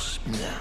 Pomóż mnie. Yeah.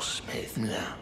Smith now.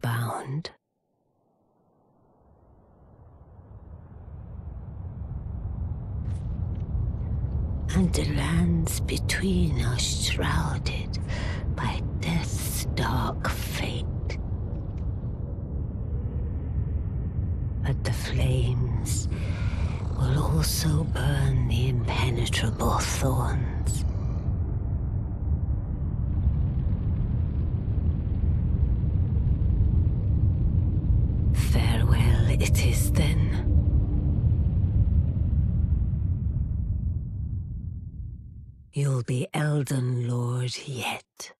bound. And the lands between are shrouded by death's dark fate. But the flames will also burn the impenetrable thorns. Farewell it is then. You'll be Elden Lord yet.